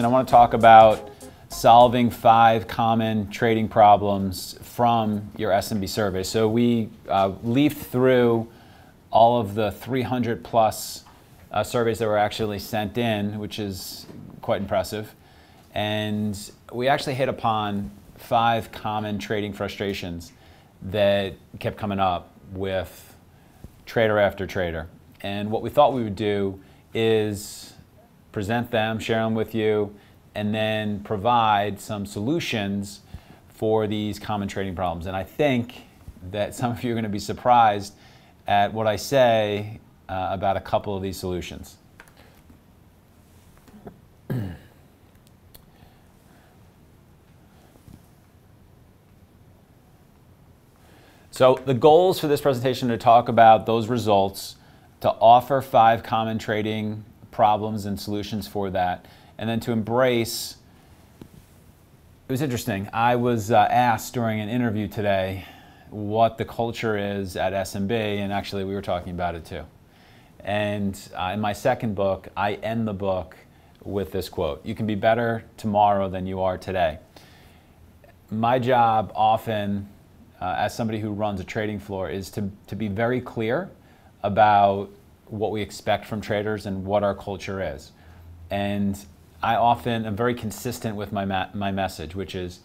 And I want to talk about solving 5 common trading problems from your SMB survey. So we leafed through all of the 300 plus surveys that were actually sent in, which is quite impressive. And we actually hit upon 5 common trading frustrations that kept coming up with trader after trader. And what we thought we would do is present them, share them with you, and then provide some solutions for these common trading problems. And I think that some of you are going to be surprised at what I say about a couple of these solutions. So the goals for this presentation are to talk about those results, to offer 5 common trading problems and solutions for that, and then to embrace. It was interesting. I was asked during an interview today what the culture is at SMB, and actually we were talking about it too. And in my second book, I end the book with this quote: "You can be better tomorrow than you are today." My job often, as somebody who runs a trading floor, is to be very clear about what we expect from traders and what our culture is. And I often am very consistent with my message, which is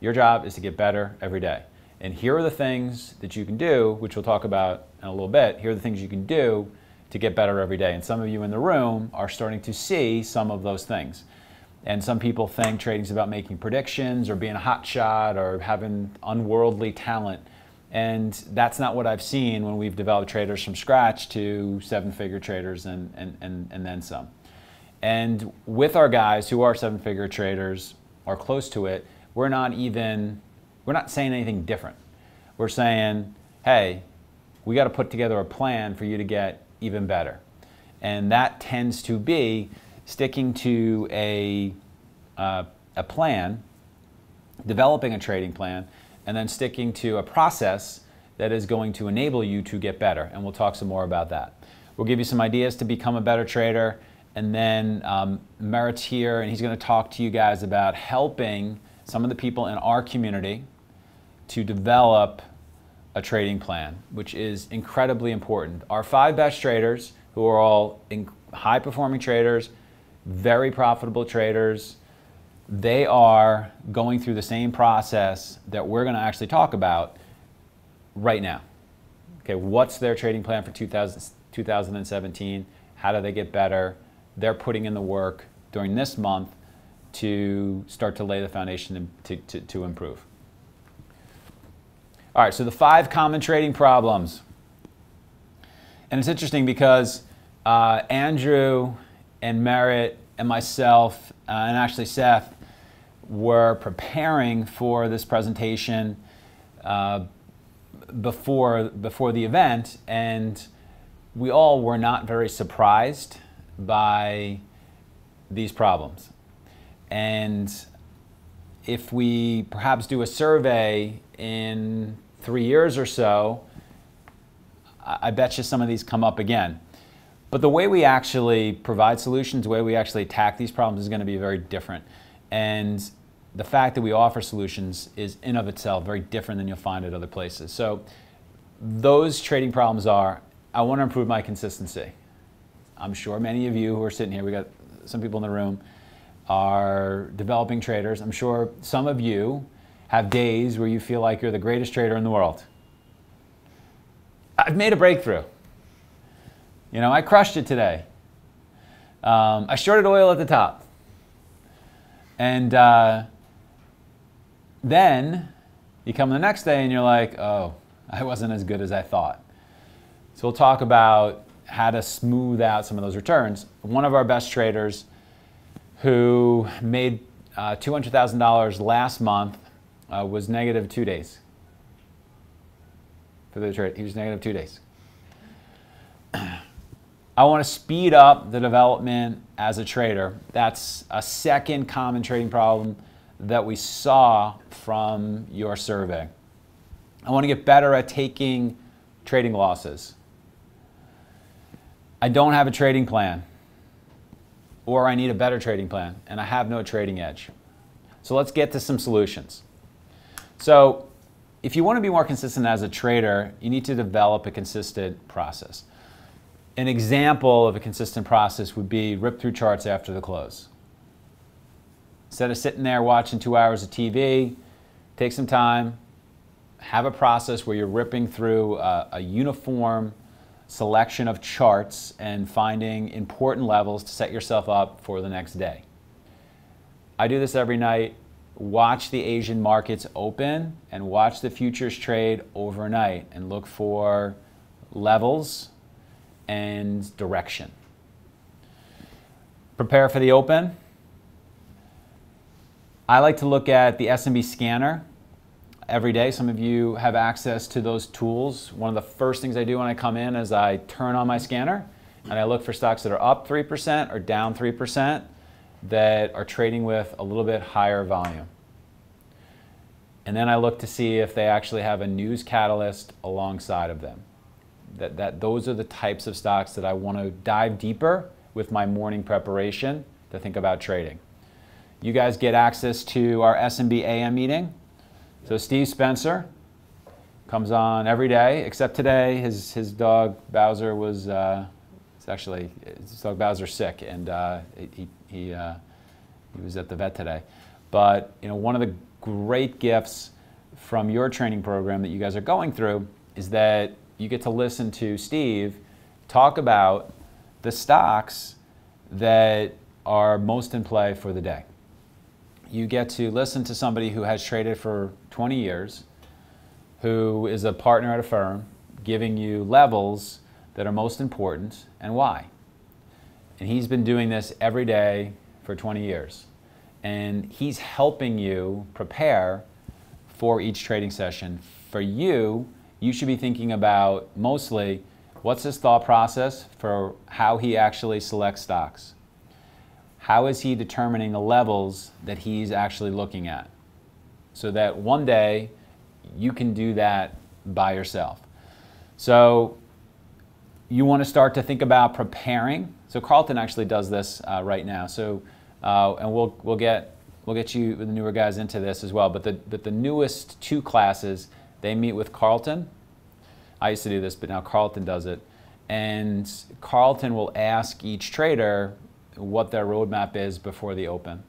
your job is to get better every day. And here are the things that you can do, which we'll talk about in a little bit. Here are the things you can do to get better every day. And some of you in the room are starting to see some of those things. And some people think trading is about making predictions or being a hot shot or having unworldly talent. And that's not what I've seen when we've developed traders from scratch to 7-figure traders and then some. And with our guys who are 7-figure traders or close to it, we're not saying anything different. We're saying, hey, we got to put together a plan for you to get even better. And that tends to be sticking to a plan, developing a trading plan, and then sticking to a process that is going to enable you to get better. And we'll talk some more about that. We'll give you some ideas to become a better trader. And then Merritt's here, and he's going to talk to you guys about helping some of the people in our community to develop a trading plan, which is incredibly important. Our 5 best traders, who are all high-performing traders, very profitable traders, they are going through the same process that we're going to actually talk about right now. Okay, what's their trading plan for 2017? How do they get better? They're putting in the work during this month to start to lay the foundation to improve. All right, so the 5 common trading problems. And it's interesting because Andrew and Merritt and myself and actually Seth were preparing for this presentation before the event, and we all were not very surprised by these problems. And if we perhaps do a survey in 3 years or so, I bet you some of these come up again. But the way we actually provide solutions, the way we actually attack these problems is going to be very different. And the fact that we offer solutions is in of itself very different than you'll find at other places. So those trading problems are, I want to improve my consistency. I'm sure many of you who are sitting here, we got some people in the room, are developing traders. I'm sure some of you have days where you feel like you're the greatest trader in the world. I've made a breakthrough. You know, I crushed it today. I shorted oil at the top. And then you come the next day and you're like, oh, I wasn't as good as I thought. So we'll talk about how to smooth out some of those returns. One of our best traders who made $200,000 last month was negative 2 days. For the trade, he was negative 2 days. I want to speed up the development as a trader. That's a second common trading problem that we saw from your survey. I want to get better at taking trading losses. I don't have a trading plan. or I need a better trading plan and I have no trading edge. So let's get to some solutions. So if you want to be more consistent as a trader, you need to develop a consistent process. An example of a consistent process would be rip through charts after the close. Instead of sitting there watching 2 hours of TV, take some time, have a process where you're ripping through a uniform selection of charts and finding important levels to set yourself up for the next day. I do this every night. Watch the Asian markets open and watch the futures trade overnight and look for levels and direction. Prepare for the open. I like to look at the SMB scanner every day. Some of you have access to those tools. One of the first things I do when I come in is I turn on my scanner and I look for stocks that are up 3% or down 3% that are trading with a little bit higher volume. And then I look to see if they actually have a news catalyst alongside of them. Those are the types of stocks that I want to dive deeper with my morning preparation to think about trading. You guys get access to our SMB AM meeting. So Steve Spencer comes on every day, except today. His dog Bowser was his dog Bowser's sick, and he was at the vet today. But you know, one of the great gifts from your training program that you guys are going through is that you get to listen to Steve talk about the stocks that are most in play for the day. You get to listen to somebody who has traded for 20 years, who is a partner at a firm, giving you levels that are most important and why. And he's been doing this every day for 20 years. And he's helping you prepare for each trading session. For you, you should be thinking about mostly what's his thought process for how he actually selects stocks. How is he determining the levels that he's actually looking at? So that one day you can do that by yourself. So you want to start to think about preparing. So Carlton actually does this right now. So and we'll get you the newer guys into this as well. But the newest two classes, they meet with Carlton. I used to do this, but now Carlton does it. And Carlton will ask each trader what their roadmap is before the open.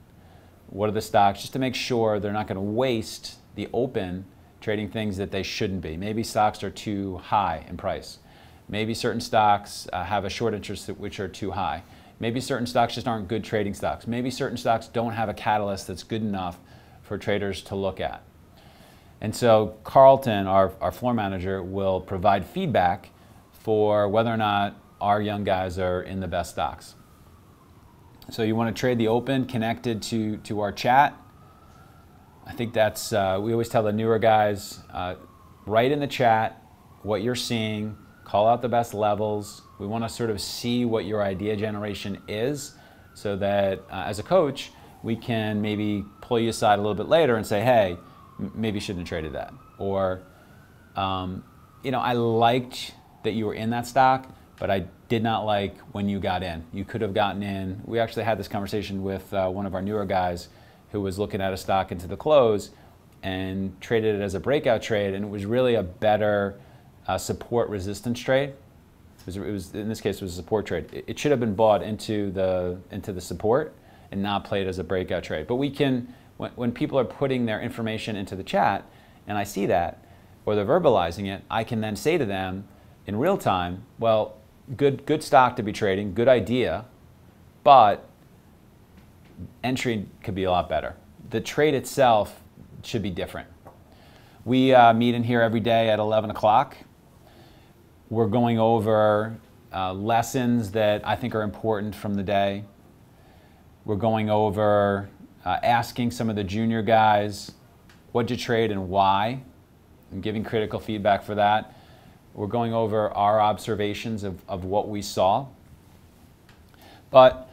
What are the stocks, just to make sure they're not going to waste the open trading things that they shouldn't be. Maybe stocks are too high in price. Maybe certain stocks have a short interest which are too high. Maybe certain stocks just aren't good trading stocks. Maybe certain stocks don't have a catalyst that's good enough for traders to look at. And so Carlton, our floor manager, will provide feedback for whether or not our young guys are in the best stocks. So you want to trade the open connected to our chat. I think that's, we always tell the newer guys, write in the chat what you're seeing, call out the best levels. We want to sort of see what your idea generation is so that as a coach, we can maybe pull you aside a little bit later and say, hey, maybe you shouldn't have traded that. Or, you know, I liked that you were in that stock, but I did not like when you got in. You could have gotten in. We actually had this conversation with one of our newer guys who was looking at a stock into the close and traded it as a breakout trade, and it was really a better support resistance trade. It was in this case, it was a support trade. It should have been bought into the support and not played as a breakout trade. But we can, when people are putting their information into the chat, and I see that, or they're verbalizing it, I can then say to them in real time, well, good stock to be trading, good idea, but entry could be a lot better. The trade itself should be different. We meet in here every day at 11 o'clock. We're going over lessons that I think are important from the day. We're going over asking some of the junior guys, what'd you trade and why? And giving critical feedback for that. We're going over our observations of what we saw. But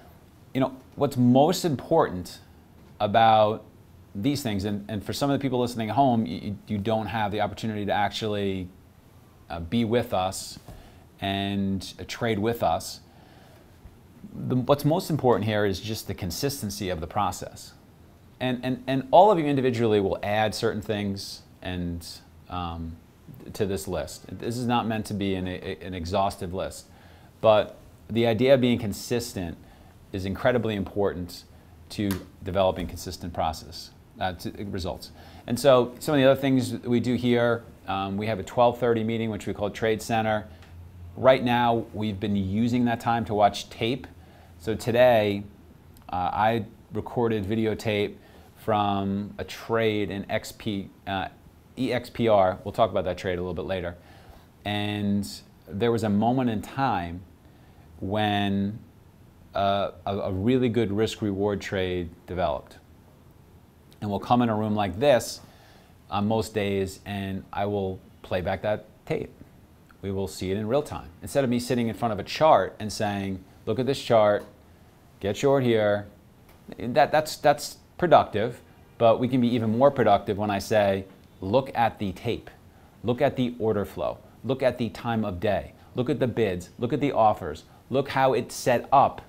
you know what's most important about these things, and for some of the people listening at home, you don't have the opportunity to actually be with us and trade with us. what's most important here is just the consistency of the process. And all of you individually will add certain things and to this list. This is not meant to be an exhaustive list, but the idea of being consistent is incredibly important to developing consistent process results. And so some of the other things that we do here, we have a 12:30 meeting, which we call Trade Center. Right now, we've been using that time to watch tape. So today, I recorded videotape from a trade in EXPR. We'll talk about that trade a little bit later. And there was a moment in time when a really good risk-reward trade developed. And we'll come in a room like this on most days, and I will play back that tape. We will see it in real time. Instead of me sitting in front of a chart and saying, look at this chart, get short here, that's productive, but we can be even more productive when I say, look at the tape, look at the order flow, look at the time of day, look at the bids, look at the offers, look how it's set up,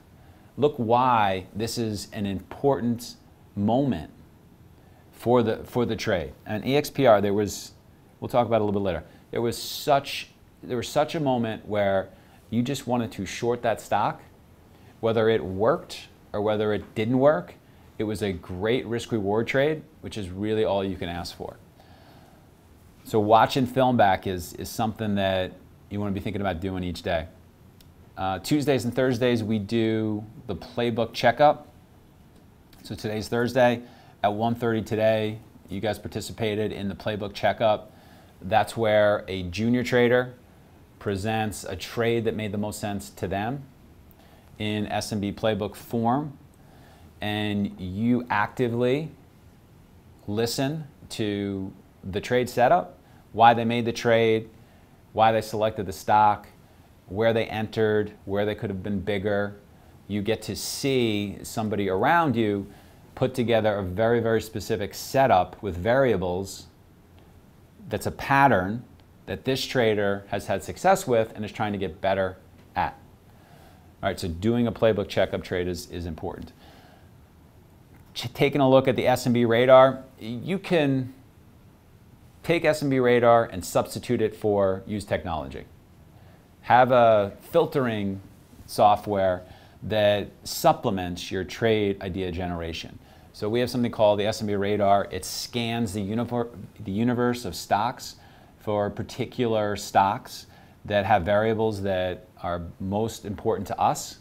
look why this is an important moment for the trade. And EXPR, there was, we'll talk about it a little bit later, there was such a moment where you just wanted to short that stock, whether it worked or whether it didn't work. It was a great risk-reward trade, which is really all you can ask for. So watching film back is something that you want to be thinking about doing each day. Tuesdays and Thursdays, we do the playbook checkup. So today's Thursday. At 1:30 today, you guys participated in the playbook checkup. That's where a junior trader presents a trade that made the most sense to them in SMB playbook form, and you actively listen to the trade setup, why they made the trade, why they selected the stock, where they entered, where they could have been bigger. You get to see somebody around you put together a very, very specific setup with variables that's a pattern that this trader has had success with and is trying to get better at. All right, so doing a playbook checkup trade is important. Taking a look at the SMB radar, you can take SMB radar and substitute it for used technology. Have a filtering software that supplements your trade idea generation. So we have something called the SMB Radar. It scans the universe of stocks for particular stocks that have variables that are most important to us.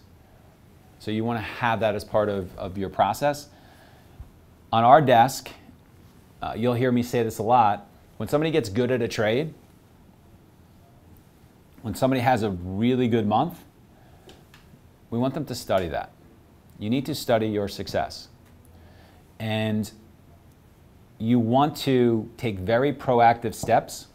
So you want to have that as part of your process. On our desk, you'll hear me say this a lot, when somebody gets good at a trade, when somebody has a really good month, we want them to study that. You need to study your success. And you want to take very proactive steps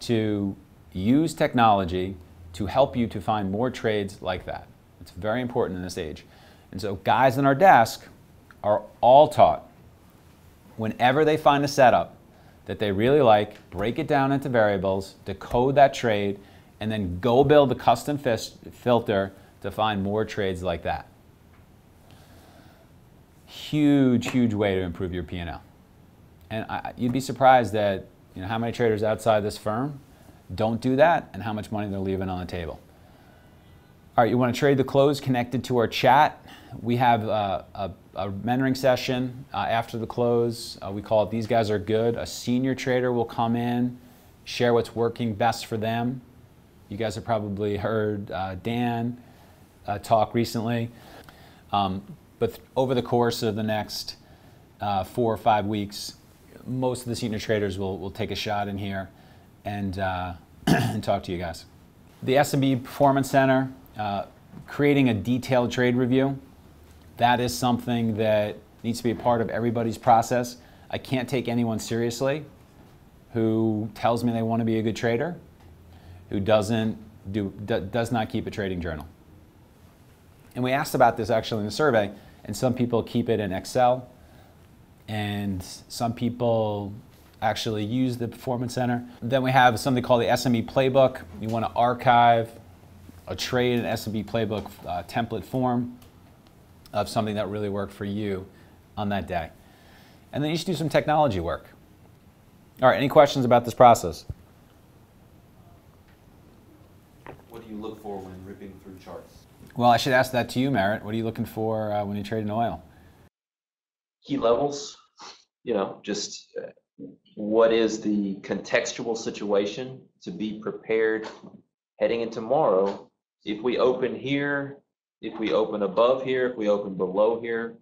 to use technology to help you to find more trades like that. It's very important in this age. And so guys on our desk are all taught, whenever they find a setup that they really like, break it down into variables, decode that trade, and then go build a custom filter to find more trades like that. Huge, huge way to improve your P&L. And you'd be surprised that, you know, how many traders outside this firm don't do that and how much money they're leaving on the table. All right, you want to trade the close connected to our chat. We have a mentoring session after the close. We call it These Guys Are Good. A senior trader will come in, share what's working best for them. You guys have probably heard Dan talk recently, but over the course of the next 4 or 5 weeks, most of the senior traders will take a shot in here and, and talk to you guys. The SMB Performance Center, creating a detailed trade review, that is something that needs to be a part of everybody's process. I can't take anyone seriously who tells me they want to be a good trader, who does not keep a trading journal. And we asked about this actually in the survey, and some people keep it in Excel, and some people actually use the Performance Center. Then we have something called the SMB playbook. You want to archive a trade in SMB playbook template form of something that really worked for you on that day. And then you should do some technology work. All right, any questions about this process? What do you look for when ripping through charts? Well, I should ask that to you, Merritt. What are you looking for when you trade in oil? Key levels, you know, just what is the contextual situation to be prepared heading in tomorrow. If we open here, if we open above here, if we open below here,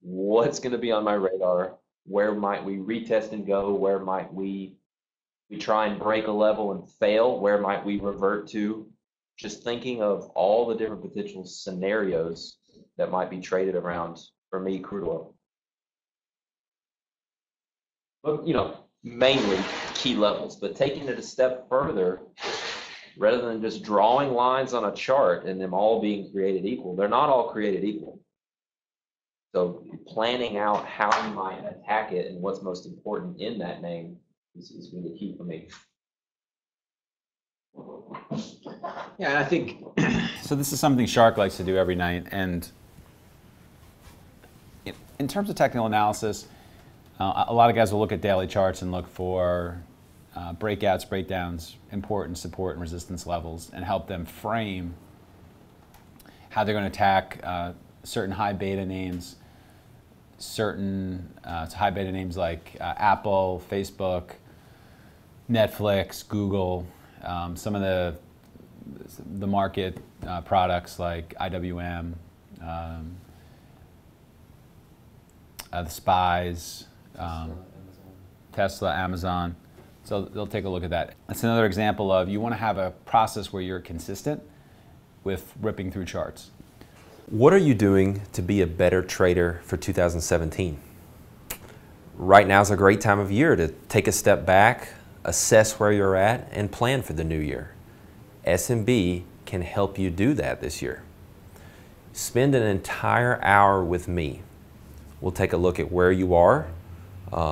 what's going to be on my radar? Where might we retest and go? Where might we try and break a level and fail? Where might we revert to? Just thinking of all the different potential scenarios that might be traded around, for me, crude oil. But, you know, mainly key levels, but taking it a step further, rather than just drawing lines on a chart and them all being created equal, they're not all created equal. So planning out how you might attack it and what's most important in that name is really key for me. Yeah, and I think, so this is something Shark likes to do every night, and in terms of technical analysis, a lot of guys will look at daily charts and look for breakouts, breakdowns, important support and resistance levels, and help them frame how they're going to attack certain high beta names, certain high beta names like Apple, Facebook, Netflix, Google, some of the market products like IWM, the SPYs, Tesla, Amazon. So they'll take a look at that. That's another example of you want to have a process where you're consistent with ripping through charts. What are you doing to be a better trader for 2017? Right now is a great time of year to take a step back, assess where you're at, and plan for the new year. SMB can help you do that this year. Spend an entire hour with me. We'll take a look at where you are,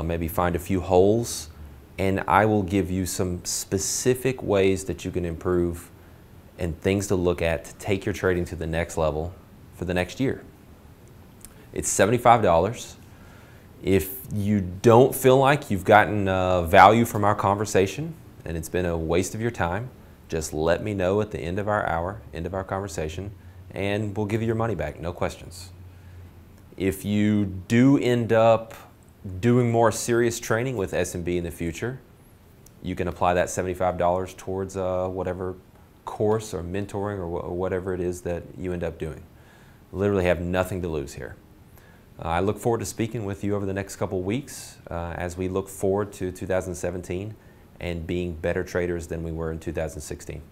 maybe find a few holes, and I will give you some specific ways that you can improve and things to look at to take your trading to the next level for the next year. It's $75. If you don't feel like you've gotten value from our conversation and it's been a waste of your time, just let me know at the end of our hour, end of our conversation, and we'll give you your money back, no questions. If you do end up doing more serious training with SMB in the future, you can apply that $75 towards whatever course or mentoring or whatever it is that you end up doing. Literally have nothing to lose here. I look forward to speaking with you over the next couple weeks as we look forward to 2017 and being better traders than we were in 2016.